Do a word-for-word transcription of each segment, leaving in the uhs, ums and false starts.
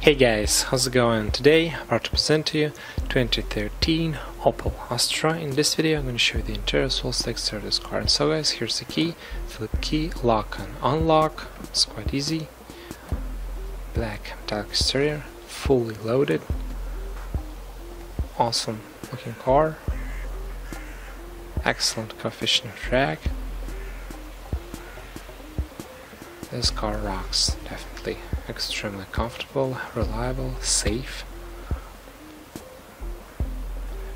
Hey guys, how's it going? Today I'm about to present to you twenty thirteen Opel Astra. In this video I'm going to show you the interior, full exterior of this car. And so guys, here's the key, flip key, lock and unlock, it's quite easy. Black metallic exterior, fully loaded, awesome looking car, excellent coefficient of drag. This car rocks, definitely. Extremely comfortable, reliable, safe.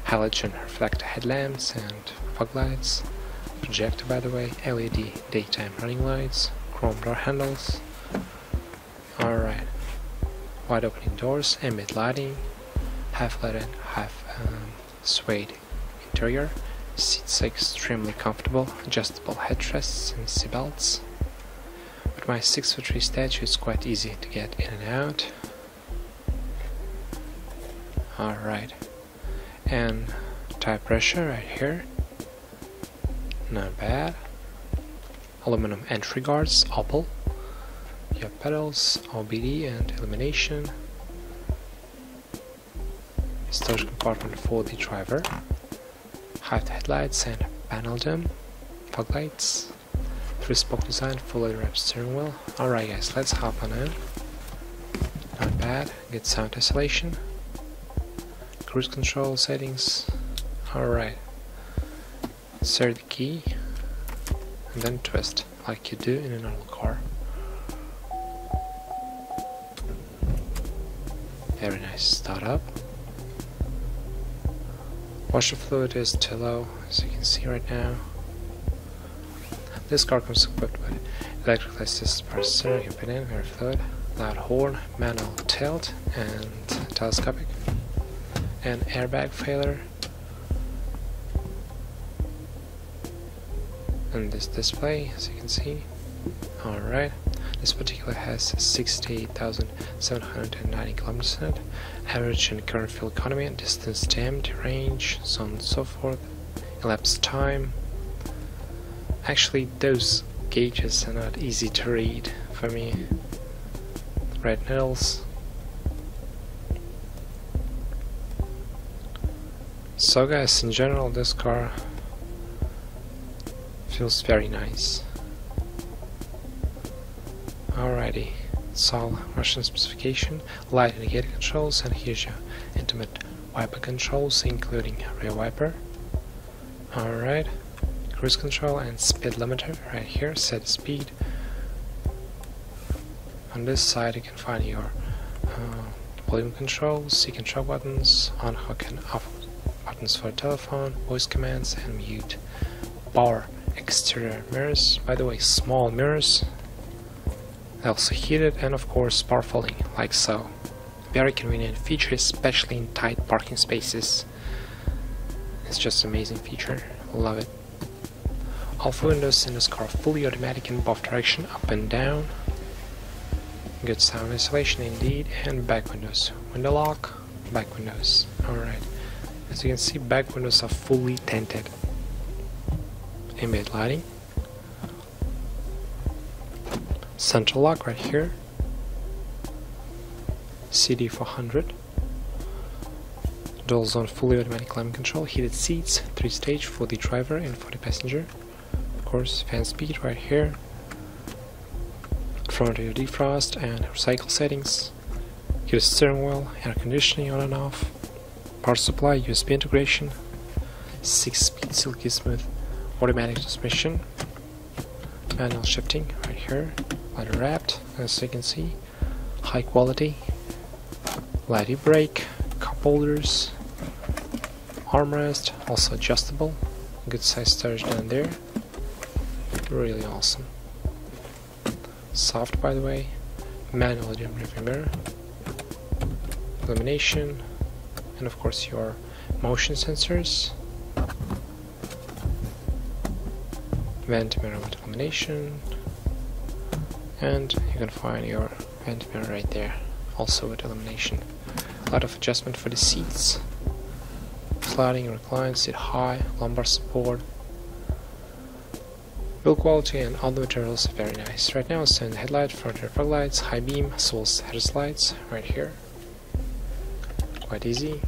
Halogen reflector headlamps and fog lights. Projector, by the way, L E D daytime running lights, chrome door handles. Alright. Wide opening doors, ambient lighting, half leaded, half um, suede interior. Seats are extremely comfortable, adjustable headrests and seatbelts. My six foot three statue is quite easy to get in and out. Alright, and tire pressure right here, not bad. Aluminum entry guards, Opel. Your pedals, O B D and illumination. Storage compartment for the driver. Half headlights and panel dim, fog lights. Three-spoke design, fully wrapped steering wheel. Alright guys, let's hop on in. Not bad, good sound isolation. Cruise control settings. Alright. Insert the key and then twist, like you do in a normal car. Very nice startup. Washer fluid is too low, as you can see right now. This car comes equipped with electrically assisted power steering, opinion, very fluid, loud horn, manual tilt, and telescopic, and airbag failure. And this display, as you can see. Alright, this particular has sixty-eight thousand seven hundred ninety kilometers in it, average and current fuel economy, distance to empty range, so on and so forth, elapsed time. Actually, those gauges are not easy to read for me. Red needles. So guys, in general, this car feels very nice. Alrighty, it's all Russian specification, light indicator controls, and here's your intimate wiper controls, including rear wiper. Alright. Cruise control and speed limiter right here, set speed. On this side you can find your uh, volume controls, C control buttons, on hook and off buttons for telephone, voice commands and mute. Power exterior mirrors, by the way, small mirrors, also heated, and of course power folding, like so. Very convenient feature, especially in tight parking spaces. It's just an amazing feature, love it. All four windows in this car fully automatic in both direction, up and down. Good sound isolation indeed, and back windows. Window lock, back windows. Alright. As you can see, back windows are fully tinted. Ambient lighting. Central lock right here. C D four hundred. Dual zone fully automatic climate control. Heated seats, three stage for the driver and for the passenger. Fan speed right here, front rear defrost and recycle settings, heated steering wheel, air conditioning on and off, power supply, U S B integration, six speed silky smooth automatic transmission, manual shifting right here, leather wrapped as you can see, high quality, lady brake, cup holders, armrest, also adjustable, good size storage down there. Really awesome. Soft, by the way. Manual dim rearview mirror, illumination, and of course your motion sensors. Vent mirror with illumination, and you can find your vent mirror right there, also with illumination. A lot of adjustment for the seats. Sliding, recline, sit high, lumbar support. Build quality and all the materials very nice. Right now it's in headlight, front and fog lights, high beam, source headers lights right here. Quite easy.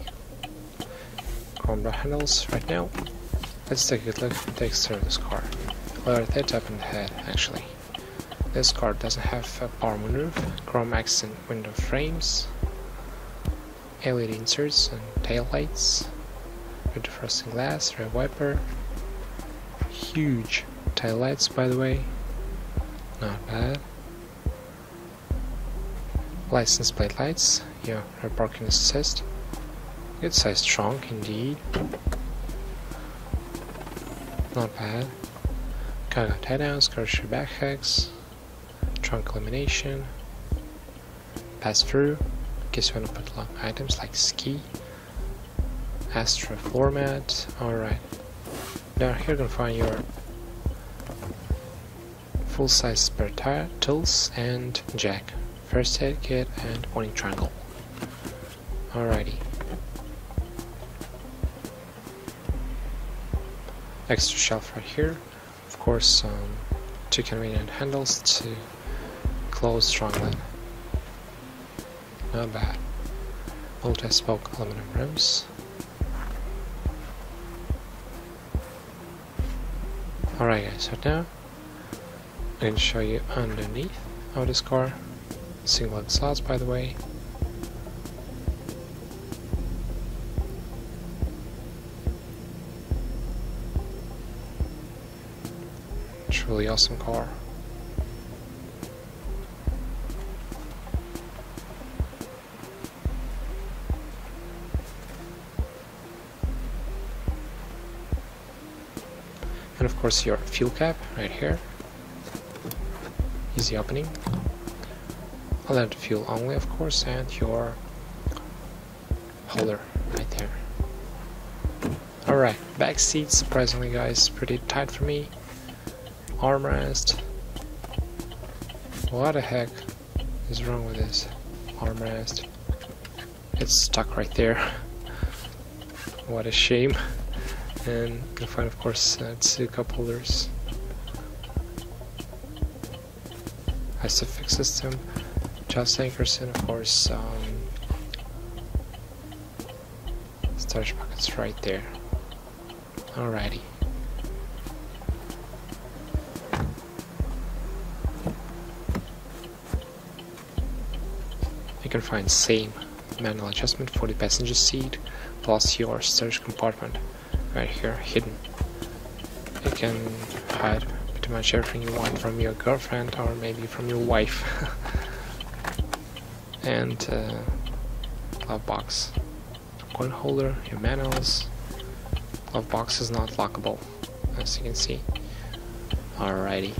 Chrome door handles right now. Let's take a good look at the exterior of this car. Well, that's up in the head actually. This car doesn't have a power moonroof, chrome accent window frames, L E D inserts and tail lights, rear frosted glass, rear wiper, huge tail lights by the way, not bad. License plate lights, yeah, rear parking assist, good size trunk indeed, not bad. Cargo tie downs, cargo back hacks, trunk elimination, pass through, in case you want to put long items like ski, Astra floor mat. Alright, down here you can find your full size spare tire, tools and jack, first aid kit and warning triangle. Alrighty. Extra shelf right here, of course um, two convenient handles to close strong lid. Not bad. Multi-spoke aluminum rims. Alright guys, so now I'm going to show you underneath of this car. Single exhaust by the way. Truly awesome car. And of course your fuel cap right here. Easy opening. Allowed fuel only of course, and your holder right there. Alright, back seat surprisingly guys, pretty tight for me. Armrest. What the heck is wrong with this armrest? It's stuck right there. What a shame. And you'll find, of course, uh, two cup holders. Isofix system, just anchors, and of course, um, storage pockets right there. Alrighty. You can find same manual adjustment for the passenger seat plus your storage compartment right here hidden. You can hide pretty much everything you want from your girlfriend or maybe from your wife. And uh, glove box, coin holder, your manuals. Glove box is not lockable as you can see. Alrighty.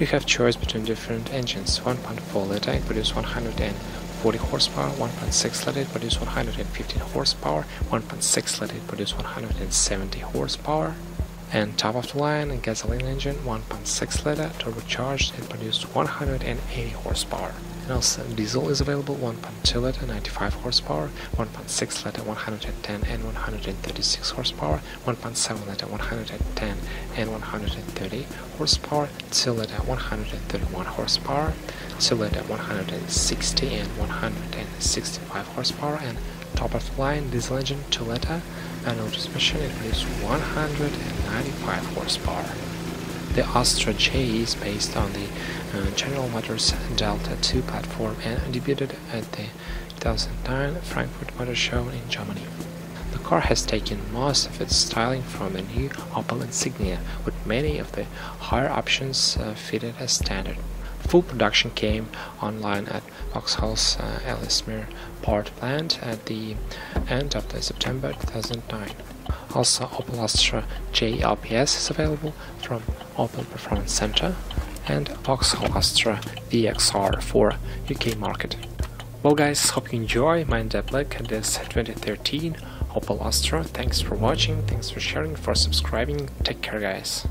You have choice between different engines. one point four liter it produces one hundred forty horsepower, one point six liter it produces one hundred fifteen horsepower, one point six liter it produces one hundred seventy horsepower, and top of the line a gasoline engine one point six liter turbocharged it produces one hundred eighty horsepower. And also diesel is available one point two liter ninety-five horsepower, one point six liter one hundred ten and one hundred thirty-six horsepower, one point seven liter one hundred ten and one hundred thirty horsepower, two liter one hundred thirty-one horsepower, two liter one hundred sixty and one hundred sixty-five horsepower, and top of the line diesel engine two liter manual transmission it produces one hundred ninety-five horsepower. The Astra J is based on the uh, General Motors Delta two platform and debuted at the two thousand nine Frankfurt Motor Show in Germany. The car has taken most of its styling from the new Opel Insignia, with many of the higher options uh, fitted as standard. Full production came online at Vauxhall's uh, Ellesmere Port plant at the end of the September two thousand nine. Also, Opel Astra J L P S is available from Opel Performance Center and Vauxhall Astra V X R for U K market. Well guys, hope you enjoy my in-depth look at this twenty thirteen Opel Astra. Thanks for watching, thanks for sharing, for subscribing. Take care guys.